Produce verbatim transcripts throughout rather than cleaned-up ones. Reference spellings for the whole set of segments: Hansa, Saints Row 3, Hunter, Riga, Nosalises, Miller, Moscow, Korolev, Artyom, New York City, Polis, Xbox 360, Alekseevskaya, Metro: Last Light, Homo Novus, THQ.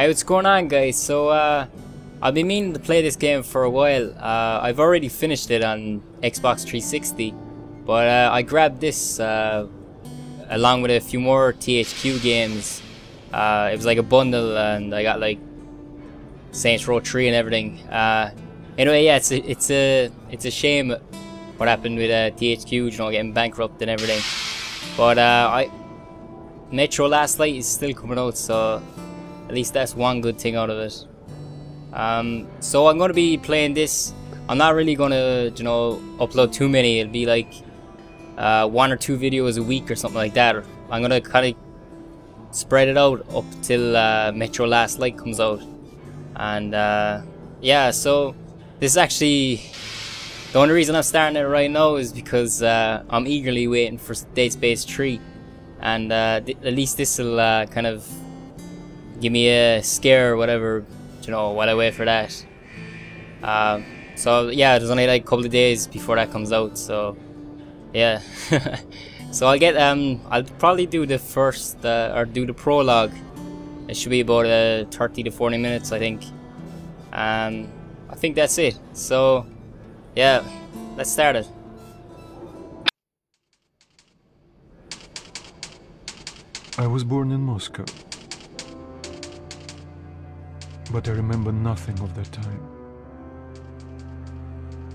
Hey, what's going on, guys? So uh I've been meaning to play this game for a while. uh I've already finished it on Xbox three sixty, but uh, I grabbed this uh along with a few more T H Q games. Uh it was like a bundle, and I got like Saints Row three and everything. Uh anyway, yeah, it's a, it's a it's a shame what happened with uh, T H Q, you know, getting bankrupt and everything. But uh I Metro Last Light is still coming out, so at least that's one good thing out of it. Um, so I'm gonna be playing this. I'm not really gonna, you know, upload too many. It'll be like uh, one or two videos a week or something like that. I'm gonna kind of spread it out up till uh, Metro Last Light comes out. And uh, yeah, so this is actually the only reason I'm starting it right now is because uh, I'm eagerly waiting for Dead Space three. And uh, th at least this will uh, kind of give me a scare or whatever, you know, while I wait for that. Uh, so yeah, there's only like a couple of days before that comes out, so yeah. So I'll get, um, I'll probably do the first, uh, or do the prologue. It should be about uh, thirty to forty minutes, I think. Um, I think that's it. So yeah, let's start it. I was born in Moscow, but I remember nothing of that time.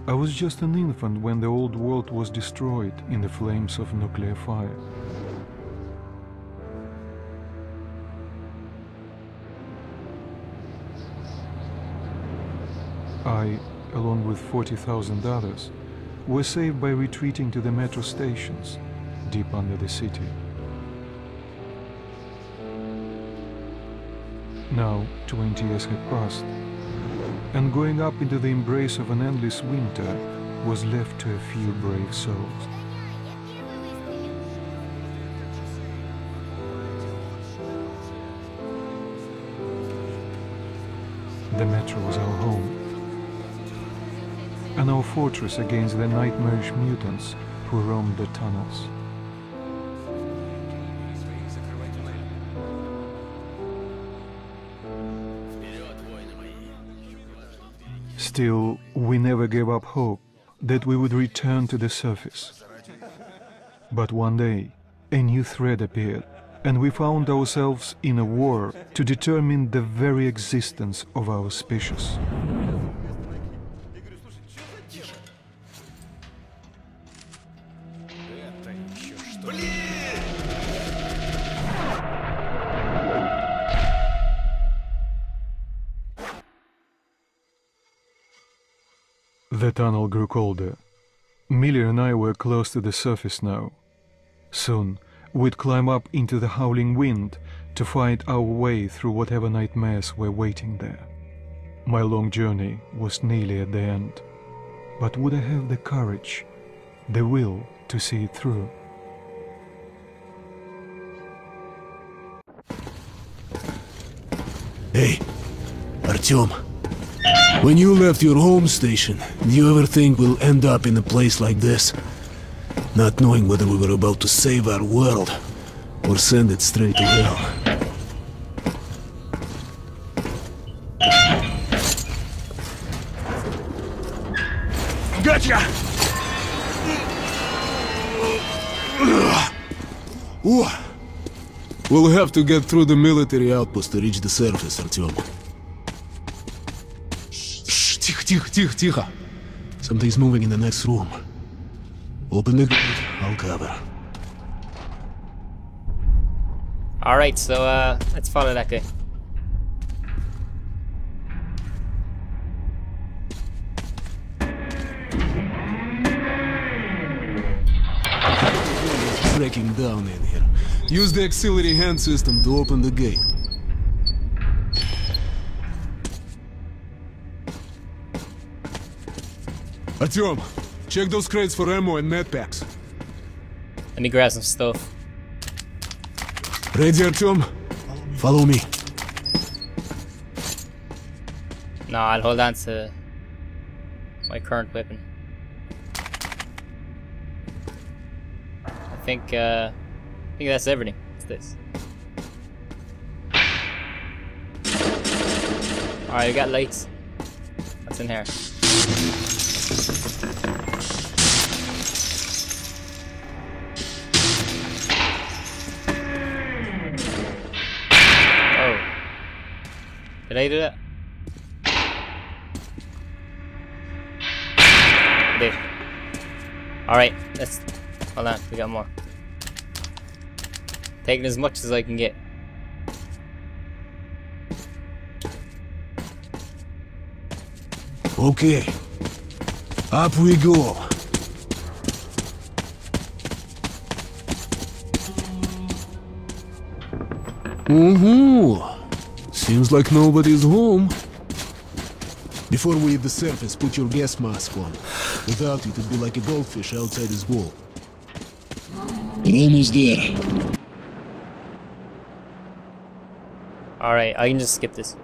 I was just an infant when the old world was destroyed in the flames of nuclear fire. I, along with forty thousand others, were saved by retreating to the metro stations deep under the city. Now, twenty years had passed, and going up into the embrace of an endless winter was left to a few brave souls. The metro was our home, and our fortress against the nightmarish mutants who roamed the tunnels. Still, we never gave up hope that we would return to the surface. But one day, a new threat appeared, and we found ourselves in a war to determine the very existence of our species. The tunnel grew colder. Miller and I were close to the surface now. Soon, we'd climb up into the howling wind to find our way through whatever nightmares were waiting there. My long journey was nearly at the end. But would I have the courage, the will to see it through? Hey, Artyom. When you left your home station, do you ever think we'll end up in a place like this? Not knowing whether we were about to save our world, or send it straight to hell. Gotcha! Ooh. We'll have to get through the military outpost to reach the surface, Artyom. Тихо, тихо, тихо. Something's moving in the next room. Open the gate, I'll cover. Alright, so uh, let's follow that guy. It's breaking down in here. Use the auxiliary hand system to open the gate. Artyom, check those crates for ammo and med packs. Let me grab some stuff. Ready, Artyom? Follow me. No, I'll hold on to my current weapon. I think, uh, I think that's everything. What's this? Alright, we got lights. What's in here? Oh. Did I do that? I did. Alright, let's... Hold on, we got more. Taking as much as I can get. Okay, up we go. Mm-hmm. Seems like nobody's home. Before we hit the surface, put your gas mask on. Without it, it'd be like a goldfish outside his wall. Almost there. Alright, I can just skip this.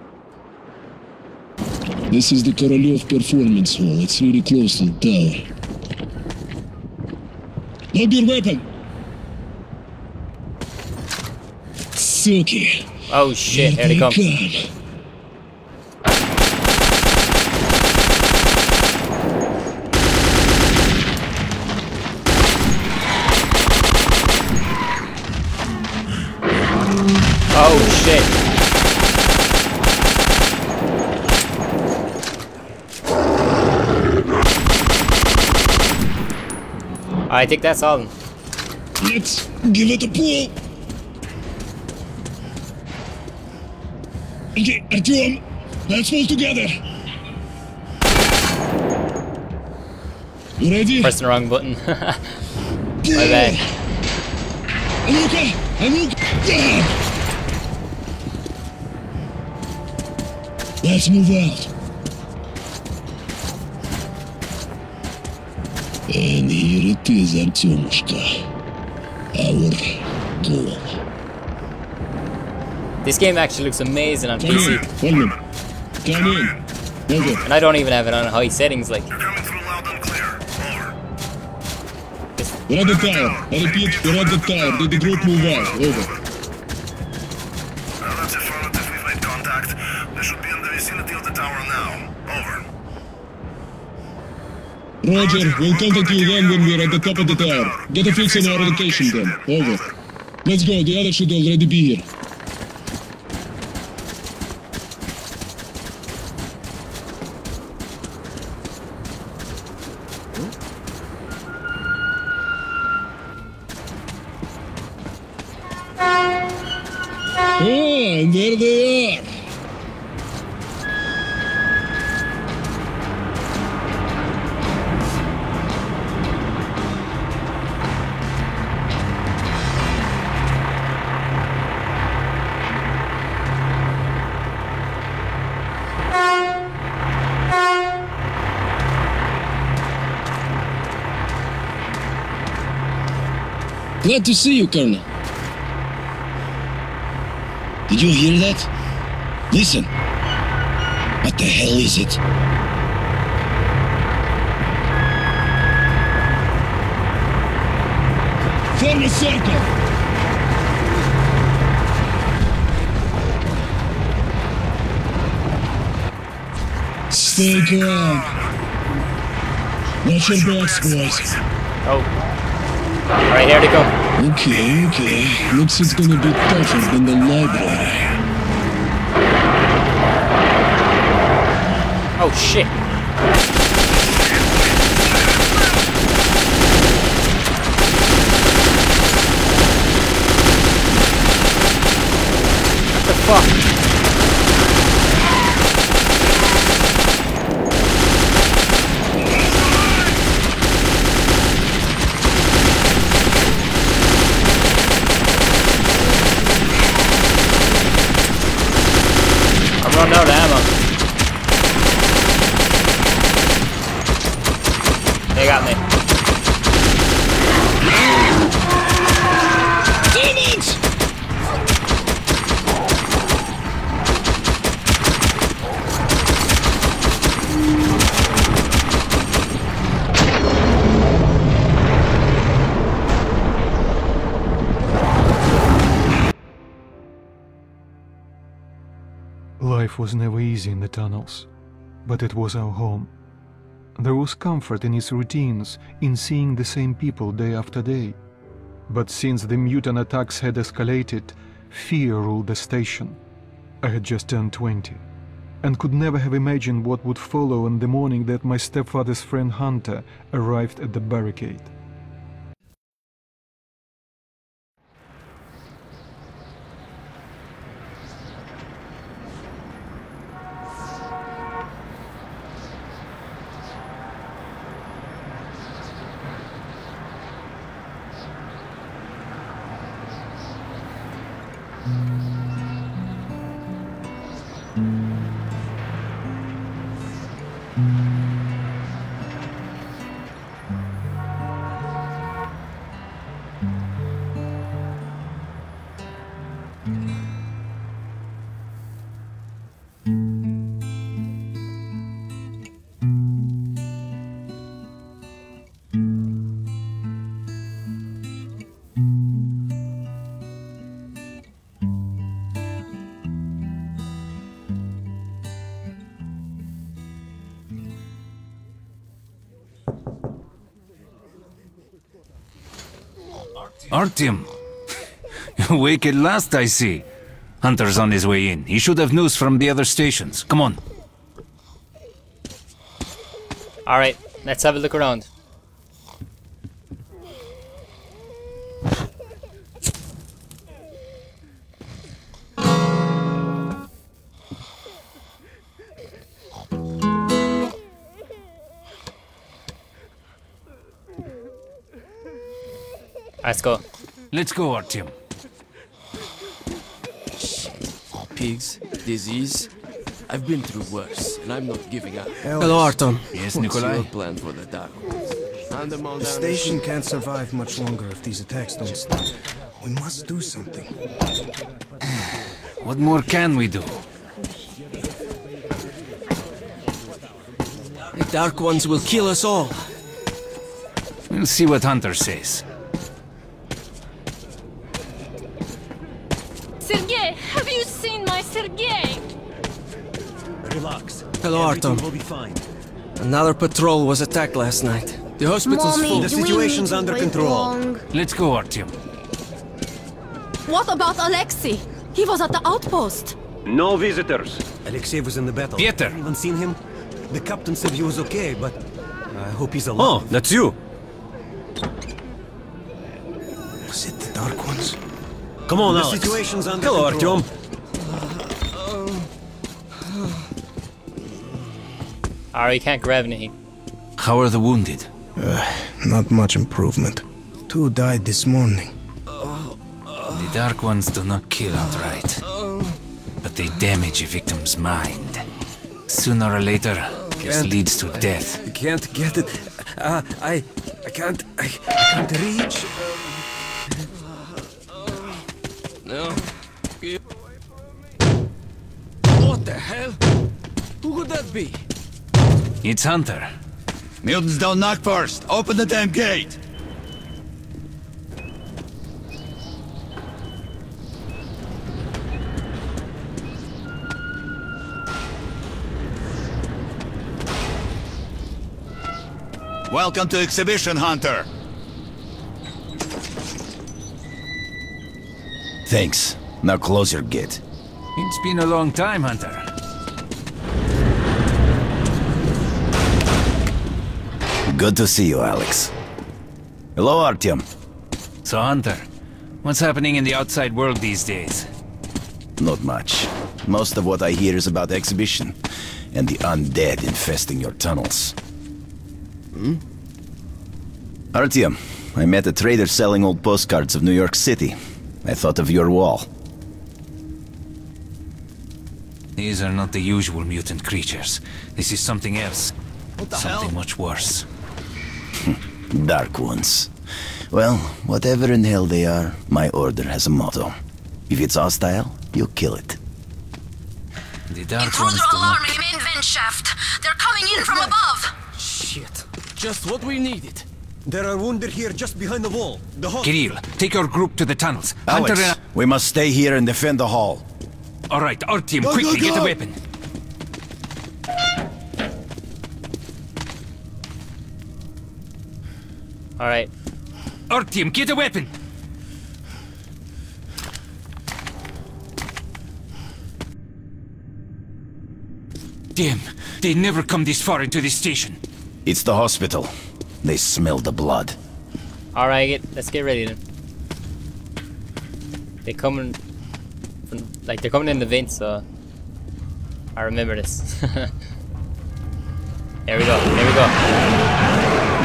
This is the Korolev Performance Hall. It's really close to the tower. Load your weapon! Suki! Oh shit, here they come. Oh shit. I think that's all. Let's give it a pull. Okay, Artyom, let's move together. You ready? Pressing the wrong button. My bad. I'm okay. I'm okay. Let's move out. And here it is, Artyomushka. Our goal. This game actually looks amazing on P C. Come in. Come in. Come in. And I don't even have it on high settings, like. You're coming through loud and clear. Over. We're at the tower. I repeat, we're at the tower. Did the group move out? Over. Well, that's affirmative. We've made contact. They should be in the vicinity of the tower now. Over. Roger, we'll contact you again when we're at the top of the tower. Get a fix on our location then. Over. Let's go, the other should already be here. Oh, and there they are! Glad to see you, Colonel. Did you hear that? Listen. What the hell is it? Form a circle! Stay calm. Watch your backs, boys. Oh. Alright, here they go. Okay, okay. Looks it's gonna be tougher than the library. Oh shit. What the fuck? I'm out of ammo. They got me. Damn it! Life was never easy in the tunnels, but it was our home. There was comfort in its routines, in seeing the same people day after day. But since the mutant attacks had escalated, fear ruled the station. I had just turned twenty, and could never have imagined what would follow on the morning that my stepfather's friend Hunter arrived at the barricade. Artyom, awake at last, I see. Hunter's on his way in. He should have news from the other stations. Come on. Alright, let's have a look around. Let's go. Let's go, Artyom. Pigs, disease. I've been through worse, and I'm not giving up. Hello, Artyom. Yes, Nikolai. What's your plan for the dark? The station can't survive much longer if these attacks don't stop. We must do something. What more can we do? The Dark Ones will kill us all. We'll see what Hunter says. Hello, Artyom. Will be fine. Another patrol was attacked last night. The hospital's Mommy, full. The situation's under control. Long. Let's go, Artyom. What about Alexei? He was at the outpost. No visitors. Alexei was in the battle. Peter. Anyone seen him? The captain said he was okay, but I hope he's alive. Oh, that's you. Was it the Dark Ones? Come on, the Alex. Situation's under Hello, control. Artyom. Alright, you can't grab anything. How are the wounded? Uh, not much improvement. Two died this morning. The Dark Ones do not kill outright, but they damage a victim's mind. Sooner or later, this leads to death. I can't get it. Uh, I, I can't. I, I can't reach. No. What the hell? Who could that be? It's Hunter. Mutants don't knock first. Open the damn gate. Welcome to Exhibition, Hunter. Thanks. Now close your gate. It's been a long time, Hunter. Good to see you, Alex. Hello, Artyom. So, Hunter, what's happening in the outside world these days? Not much. Most of what I hear is about the exhibition and the undead infesting your tunnels. Hmm? Artyom, I met a trader selling old postcards of New York City. I thought of your wall. These are not the usual mutant creatures. This is something else. What the something hell? Much worse. Dark Ones. Well, whatever in hell they are, my order has a motto. If it's hostile, you kill it. The Dark Intruder Ones alarm in main vent shaft. They're coming in from above. Shit. Just what we needed. There are wounded here just behind the wall. The hall. Kirill, take your group to the tunnels. Alex, Hunter and I we must stay here and defend the hall. All right, Artyom, go, quickly go, go. Get a weapon. All right. Artyom, get a weapon. Damn, they never come this far into this station. It's the hospital. They smell the blood. All right, let's get ready then. They coming, from, like they're coming in the vents. So I remember this. There we go. There we go.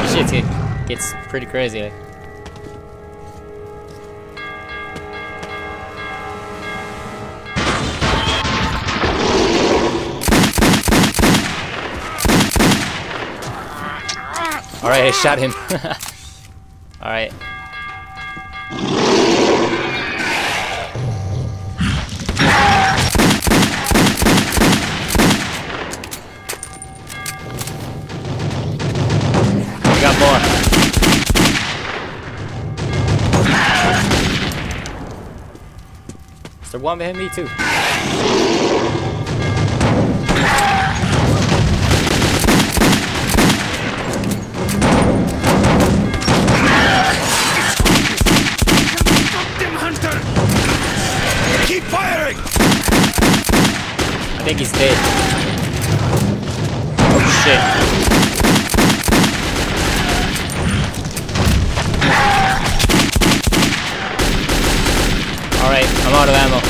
This shit gets, gets pretty crazy. Like. All right, I shot him. All right. We got more. Is there one behind me too? I think he's dead. Oh shit. Alright, I'm out of ammo.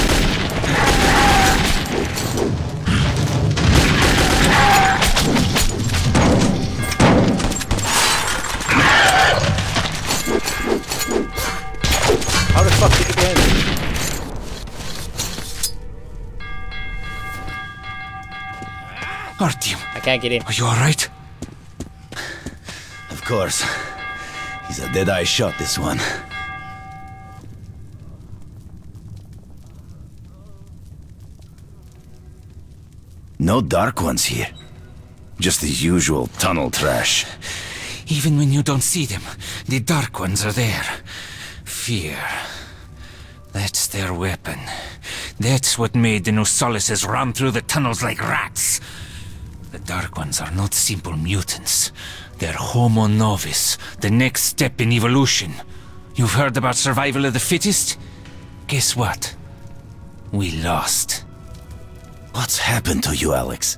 How the fuck did you get in? Artyom! I can't get in. Are you alright? Of course. He's a dead-eye shot, this one. No dark ones here. Just the usual tunnel trash. Even when you don't see them, the dark ones are there. Fear. That's their weapon. That's what made the Nosalises run through the tunnels like rats. The Dark Ones are not simple mutants. They're Homo Novus, the next step in evolution. You've heard about survival of the fittest? Guess what? We lost. What's happened to you, Alex?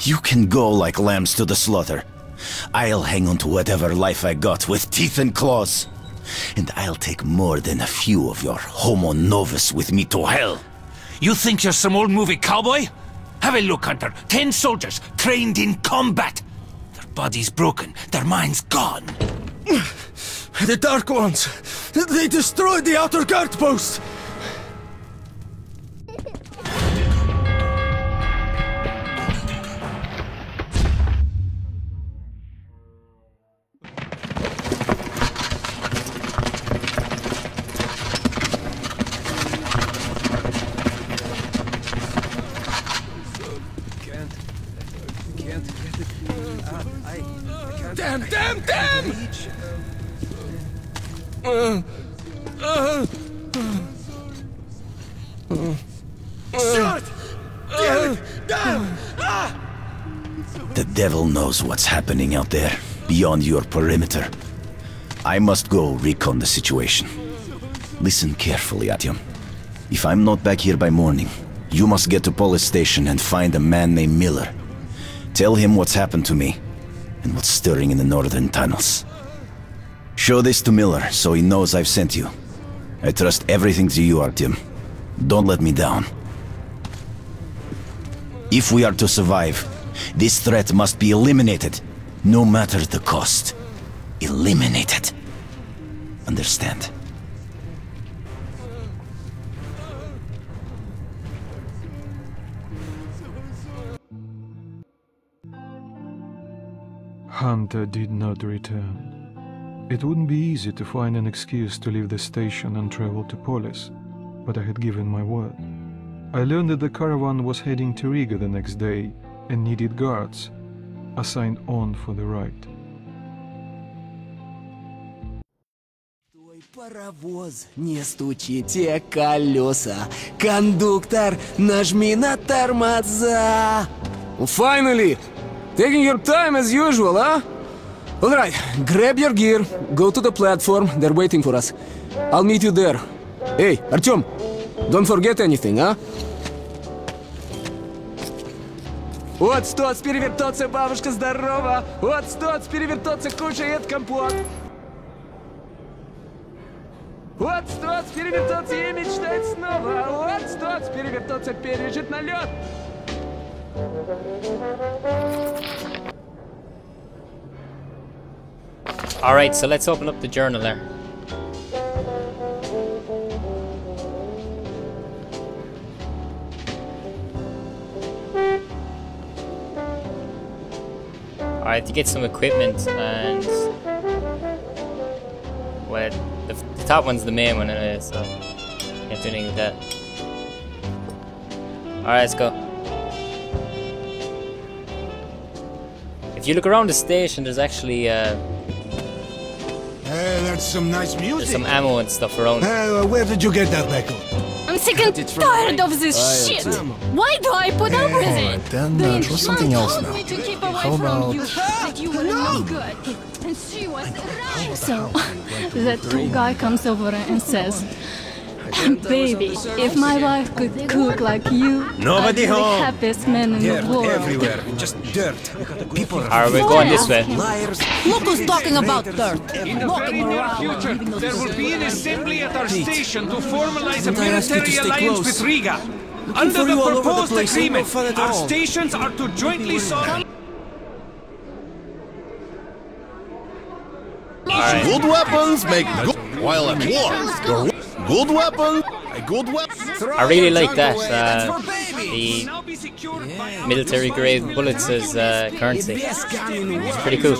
You can go like lambs to the slaughter. I'll hang on to whatever life I got with teeth and claws. And I'll take more than a few of your Homo Novus with me to hell. You think you're some old movie cowboy? Have a look, Hunter. Ten soldiers, trained in combat. Their bodies broken, their minds gone. The Dark Ones! They destroyed the outer guard post! What's happening out there, beyond your perimeter. I must go recon the situation. Listen carefully, Artyom. If I'm not back here by morning, you must get to Polis station and find a man named Miller. Tell him what's happened to me, and what's stirring in the northern tunnels. Show this to Miller, so he knows I've sent you. I trust everything to you, Artyom. Don't let me down. If we are to survive, this threat must be eliminated, no matter the cost. Eliminated. Understand? Hunter did not return. It wouldn't be easy to find an excuse to leave the station and travel to Polis, but I had given my word. I learned that the caravan was heading to Riga the next day, and needed guards, assigned on for the ride. Паровоз, не стучите колеса. Кондуктор, нажми на тормоза. Finally, taking your time as usual, huh? All right, grab your gear, go to the platform. They're waiting for us. I'll meet you there. Hey, Artyom, don't forget anything, huh? Вот стоц, перевертоться, бабушка, здорово! Вот стоц, перевертоться, кушает компот! Вот стоц, перевертоться и мечтает снова! Вот стоц, перевертоться, пережит налет! Alright, so let's open up the journal there. I had to get some equipment, and well, the, the top one's the main one anyway, so can't do anything with that. Alright, let's go. If you look around the station, there's actually uh, hey, that's some nice music. There's some ammo and stuff around. Uh, where did you get that back on? I'm sick and tired of this shit! Why do I put up with it? Then try something else now. How about... No! So, that two guy comes over and says, baby, if my wife could cook like you, Nobody I'd be home. The happiest man in dirt the world. Everywhere, just dirt. People are we going this way? Look who's talking about dirt. In the very near future, there will be an assembly at our station to formalize a military alliance with Riga. Under the proposed agreement, our stations are to jointly solve. Good weapons make good while at war. Good weapon! A good weapon! I really like that, uh, the military grade bullets as uh, currency. It's pretty cool.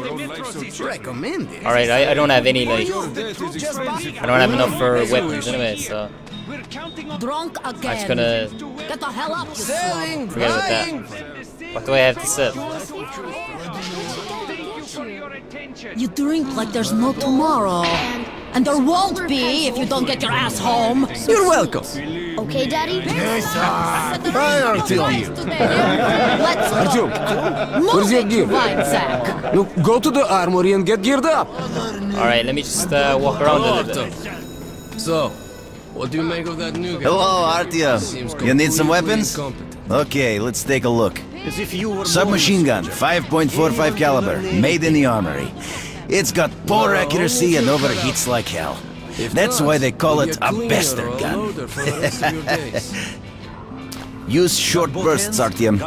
Alright, I, I don't have any, like, I don't have enough for weapons anyway, so I'm just gonna forget about that. What do I have to sell? You drink like there's no tomorrow. And there won't be if you don't get your ass home. You're welcome. Okay, Daddy? Yes, sir. Hi, Artyom. Let's go. Artyom, where's your gear? Look, go to the armory and get geared up. Alright, let me just uh, walk around a little bit. So, what do you make of that new guy? Hello, Artyom. You need some weapons? Okay, let's take a look. Submachine gun, five point four five caliber, made in the armory. It's got poor accuracy and overheats like hell. That's why they call it a bastard gun. Use short bursts, Artyom.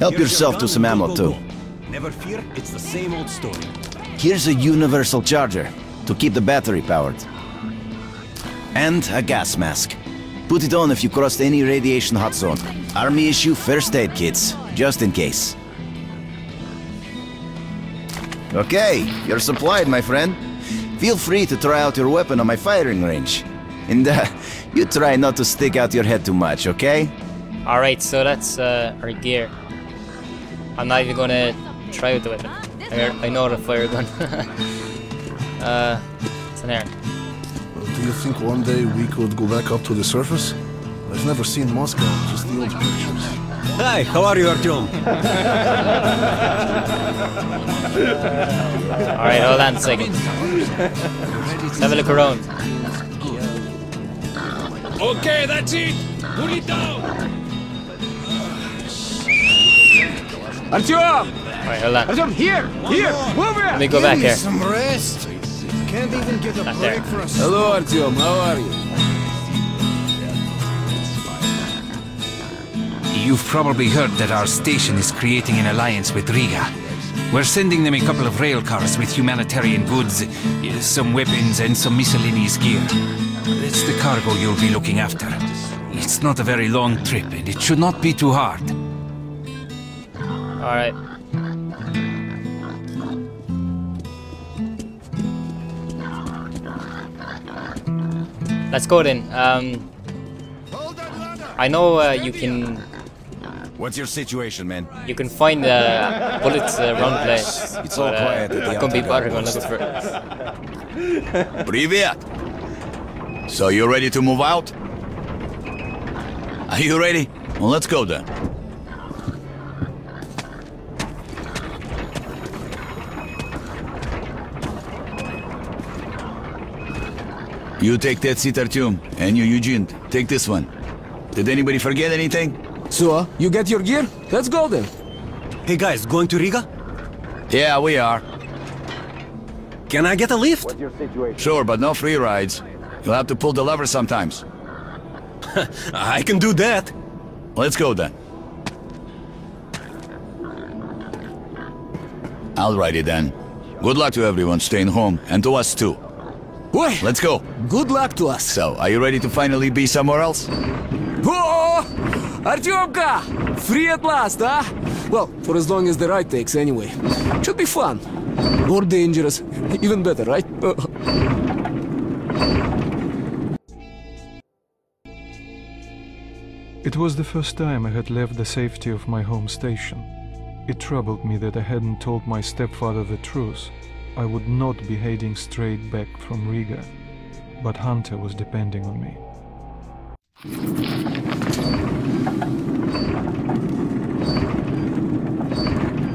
Help yourself to some ammo too. Never fear, it's the same old story. Here's a universal charger to keep the battery powered. And a gas mask. Put it on if you crossed any radiation hot zone. Army issue first aid kits, just in case. Okay, you're supplied, my friend. Feel free to try out your weapon on my firing range. And uh, you try not to stick out your head too much, okay? Alright, so that's uh, our gear. I'm not even gonna try with the weapon. I, I know the fire gun. uh, it's an air. Do you think one day we could go back up to the surface? I've never seen Moscow, just the old pictures. Hi, how are you, Artyom? Alright, hold on a second. Let's have a look around. Okay, that's it! Put it down! Artyom! Alright, hold on. Artyom, here! Here! Move it! Let me go back here. Some rest. Can't even get a break there. For us. Hello, Artyom, how are you? You've probably heard that our station is creating an alliance with Riga. We're sending them a couple of rail cars with humanitarian goods, some weapons and some miscellaneous gear. That's the cargo you'll be looking after. It's not a very long trip and it should not be too hard. Alright. Let's go then. Um, I know uh, you can... What's your situation, man? You can find uh, bullets uh, around the place. It's but, all uh, quiet. I could be bothered when looking for it. Привет! So you ready to move out? Are you ready? Well, let's go then. You take that seat, Artyom, and you, Eugene, take this one. Did anybody forget anything? So, you get your gear? Let's go then. Hey guys, going to Riga? Yeah, we are. Can I get a lift? What's your situation? Sure, but no free rides. You'll have to pull the lever sometimes. I can do that. Let's go then. Alrighty then. Good luck to everyone staying home, and to us too. Boy, let's go. Good luck to us. So, are you ready to finally be somewhere else? Oh, Artyomka! Free at last, huh? Well, for as long as the ride takes, anyway. Should be fun. More dangerous. Even better, right? It was the first time I had left the safety of my home station. It troubled me that I hadn't told my stepfather the truth. I would not be heading straight back from Riga, but Hunter was depending on me.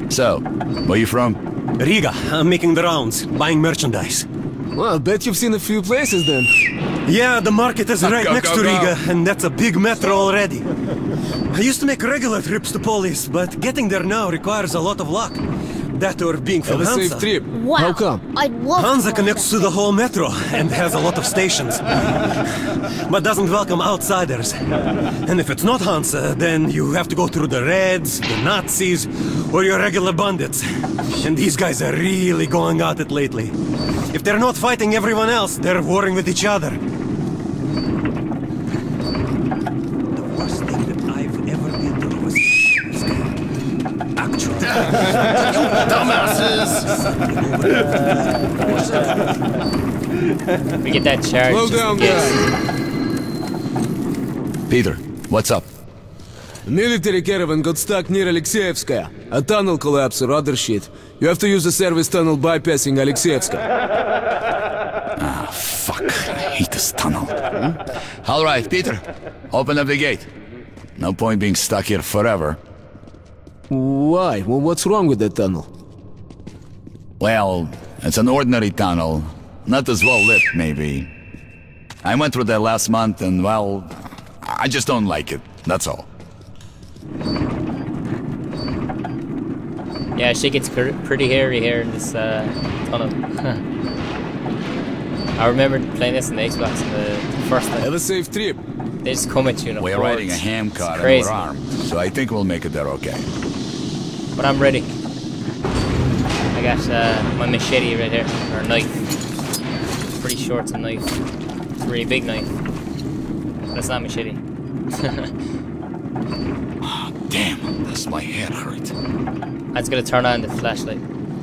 So, where are you from? Riga. I'm making the rounds, buying merchandise. Well, I bet you've seen a few places then. Yeah, the market is right go, next go, to go. Riga, and that's a big metro already. I used to make regular trips to Polis, but getting there now requires a lot of luck. That or being from Hansa. Safe trip. Wow. How come? I'd love Hansa connects to the whole metro and has a lot of stations, but doesn't welcome outsiders. And if it's not Hansa, then you have to go through the Reds, the Nazis, or your regular bandits. And these guys are really going at it lately. If they're not fighting everyone else, they're warring with each other. The worst thing that I've ever been to was actually. We get that charge. Slow down, guys. Peter, what's up? The military caravan got stuck near Alekseevskaya. A tunnel collapse or other shit. You have to use the service tunnel bypassing Alekseevskaya. Ah, fuck. I hate this tunnel. Hmm? Alright, Peter. Open up the gate. No point being stuck here forever. Why? Well, what's wrong with that tunnel? Well, it's an ordinary tunnel. Not as well lit, maybe. I went through that last month and, well, I just don't like it. That's all. Yeah, she gets pr pretty hairy here in this uh, tunnel. I remember playing this in the Xbox the first time. Have a safe trip. They just come at you in a We're board. riding a ham car and we're armed, so I think we'll make it there okay. But I'm ready. I got uh, my machete right here, or knife. Pretty sure it's a knife. It's a really big knife. That's not machete. Ah, oh, damn, that's my head hurt. That's gonna turn on the flashlight.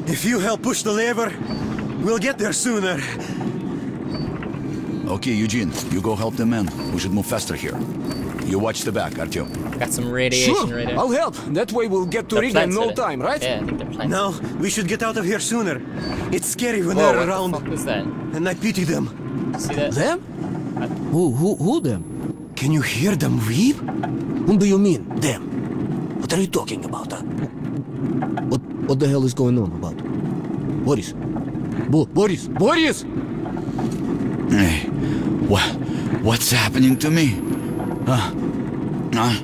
If you help push the lever, we'll get there sooner. Okay, Eugene, you go help the men. We should move faster here. You watch the back, Artyom. Got some radiation sure. right there. I'll help. That way we'll get to the Riga in no time, right? Yeah, I think they're plants. No, we should get out of here sooner. It's scary when Whoa, they're around. What the fuck is that? And I pity them. See that? Them? I... Who, who, who them? Can you hear them weep? Whom do you mean, them? What are you talking about? Huh? What, what the hell is going on about? Boris. Bo Boris. Boris! Hey, what, what's happening to me? Uh, uh.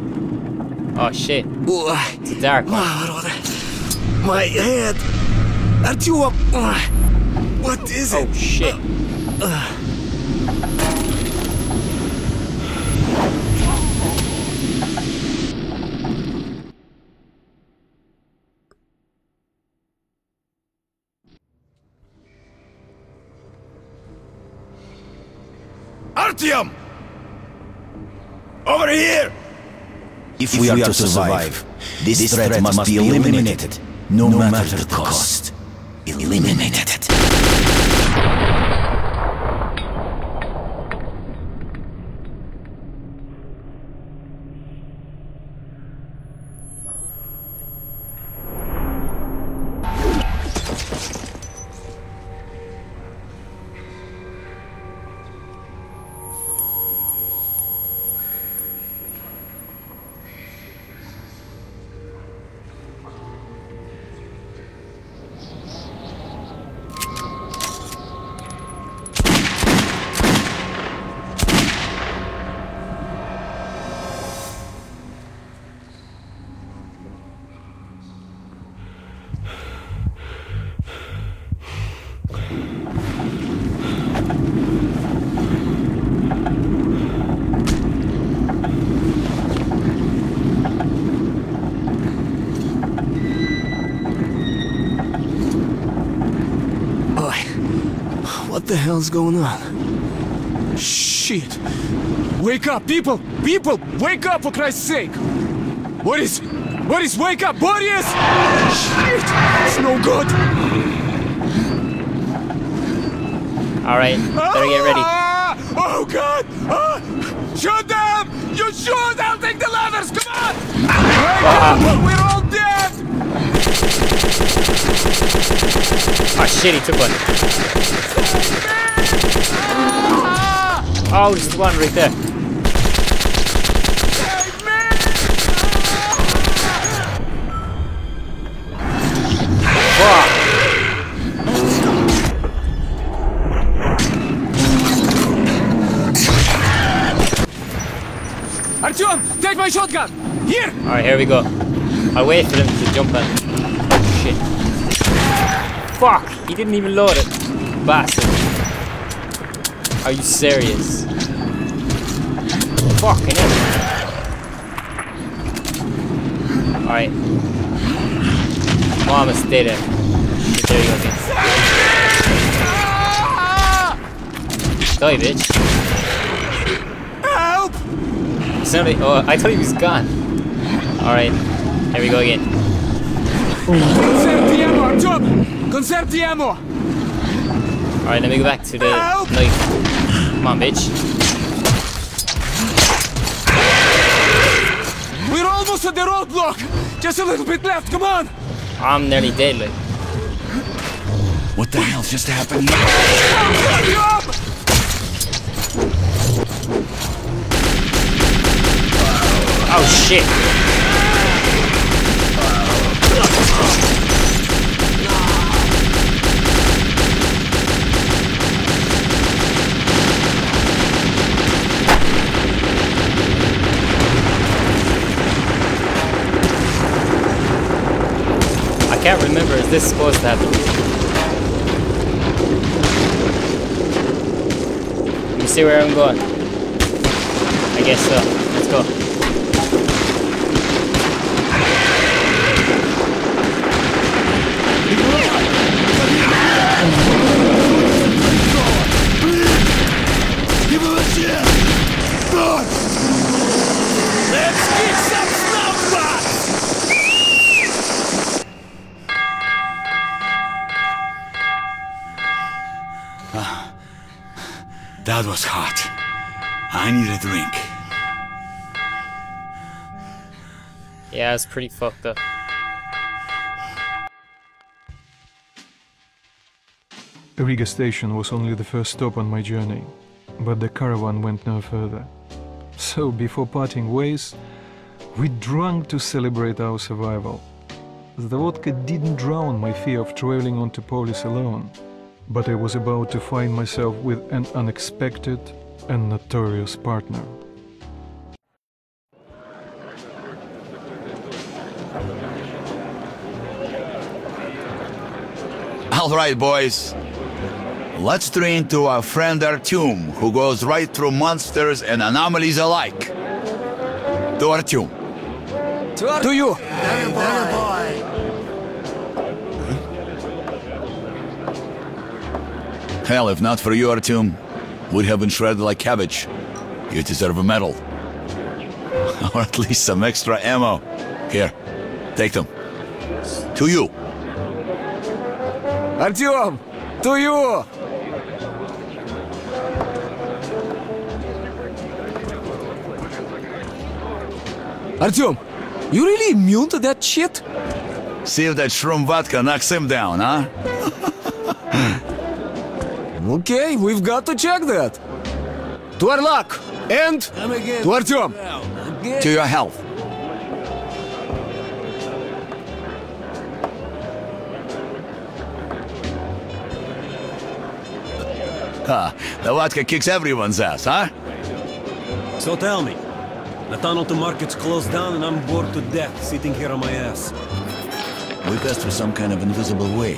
Oh shit. Uh, it's a dark one. My head. Artyom. Uh, what is it? Oh shit. Uh, uh. Artyom! Over here! If we, if we are, are to survive, survive this, this threat, threat must, must be eliminated, eliminated no, no matter, matter the cost. Eliminate it. What the hell's going on? Shit! Wake up, people! People! Wake up, for Christ's sake! Boris! Boris, wake up! Boris! Shit! It's no good! Alright, better get ready. Ah! Oh god! Ah! Shoot them! You shoot! I'll take the levers! Come on! Wake uh-huh. up! We're all dead! Oh shit, he took one. Oh, just one right there. Fuck! Artyom, take my shotgun! Here! Alright, here we go. I'll wait for them to jump in. Shit. Fuck! He didn't even load it. Bastard. Are you serious? Fucking hell. Alright. Mama, stay there. Shit, there you go again. Die, bitch. Somebody, oh, I thought he was gone. Alright, here we go again. Alright, let me go back to the knife. Come on, bitch. We're almost at the roadblock! Just a little bit left, come on! I'm nearly dead, like. What the hell just happened? Oh shit! I can't remember, is this supposed to happen? Let me see where I'm going. I guess so. Let's go. That was hot. I need a drink. Yeah, it's pretty fucked up. Riga station was only the first stop on my journey, but the caravan went no further. So before parting ways, we drank to celebrate our survival. The vodka didn't drown my fear of traveling onto Polis alone. But I was about to find myself with an unexpected and notorious partner. All right, boys. Let's train to our friend Artyom, who goes right through monsters and anomalies alike. To Artyom. To, Ar to you. Hey, boy. Hell, if not for you, Artyom, we'd have been shredded like cabbage. You deserve a medal. Or at least some extra ammo. Here, take them. To you. Artyom, to you! Artyom, you really immune to that shit? See if that shroom vodka knocks him down, huh? Okay, we've got to check that. To our luck, and to Artyom. To your health. Ha, the vodka kicks everyone's ass, huh? So tell me, the tunnel to market's closed down and I'm bored to death sitting here on my ass. We passed through some kind of invisible way.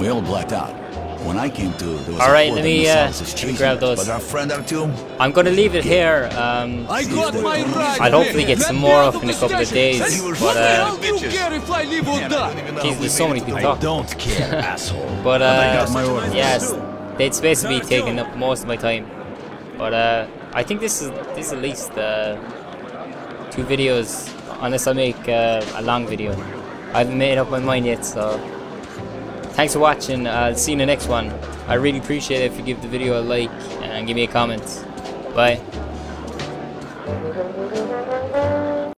We all blacked out. When I came to, there was all right, let me, uh, let me grab those. But our friend Artyom, I'm gonna leave it here. Um, I got my ride. I'll hopefully get some more up in a couple of days. But uh, geez, there's so many people talking. I don't care, asshole. But uh, yes, Dead Space has been taking up most of my time, but uh, I think this is this is at least uh, two videos, unless I make uh, a long video. I haven't made up my mind yet, so thanks for watching. I'll see you in the next one. I really appreciate it if you give the video a like and give me a comment. Bye.